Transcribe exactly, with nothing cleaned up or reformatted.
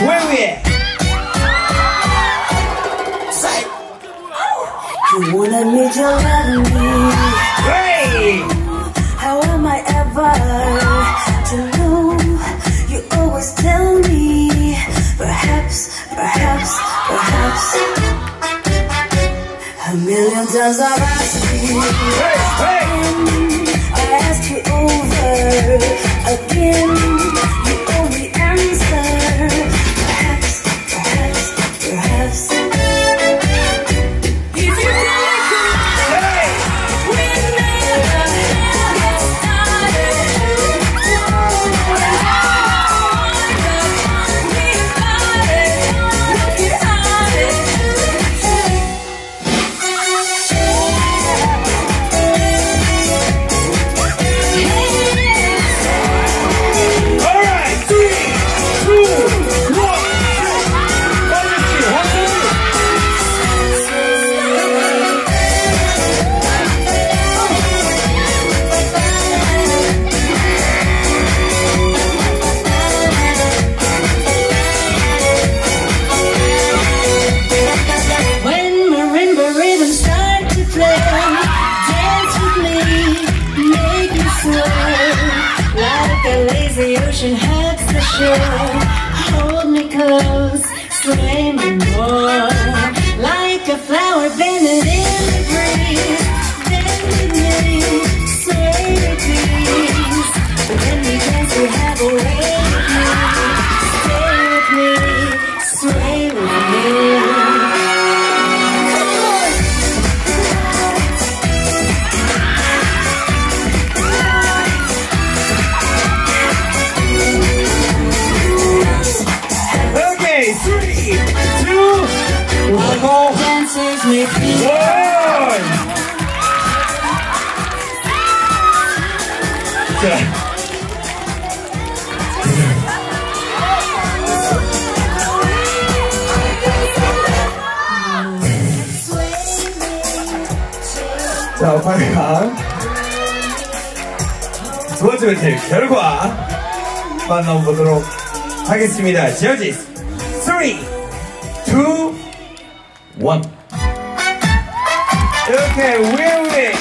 Where we at? Say, you wanna need your loving me. Hey! How am I ever to know? You always tell me, perhaps, perhaps, perhaps. A million times I've asked you. Hey, hey! I asked you over again. Hugs the shore, hold me close, sway me more. Like a flower bending in the breeze, bend with me, say your peace. When we dance, we have a way with me. Stay with me, sway with me. Dances make me one. Okay. 자, 오팔강 두 번째 배틀 결과 만나보도록 하겠습니다. Judges, three, two, one. Okay, we're with